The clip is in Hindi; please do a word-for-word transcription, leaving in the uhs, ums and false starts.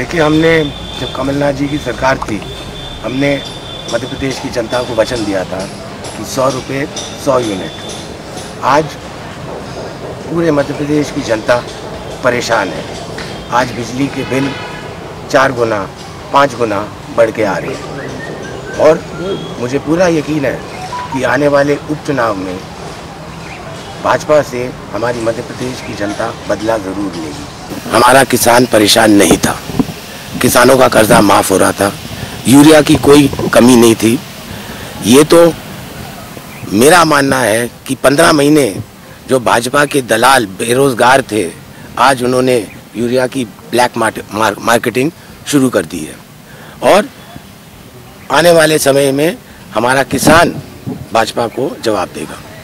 देखिए, हमने जब कमलनाथ जी की सरकार थी, हमने मध्य प्रदेश की जनता को वचन दिया था कि सौ रुपये सौ यूनिट। आज पूरे मध्य प्रदेश की जनता परेशान है। आज बिजली के बिल चार गुना पाँच गुना बढ़ के आ रहे हैं और मुझे पूरा यकीन है कि आने वाले उपचुनाव में भाजपा से हमारी मध्य प्रदेश की जनता बदला ज़रूर लेगी। हमारा किसान परेशान नहीं था, किसानों का कर्जा माफ़ हो रहा था, यूरिया की कोई कमी नहीं थी। ये तो मेरा मानना है कि पंद्रह महीने जो भाजपा के दलाल बेरोज़गार थे, आज उन्होंने यूरिया की ब्लैक मार्केटिंग शुरू कर दी है और आने वाले समय में हमारा किसान भाजपा को जवाब देगा।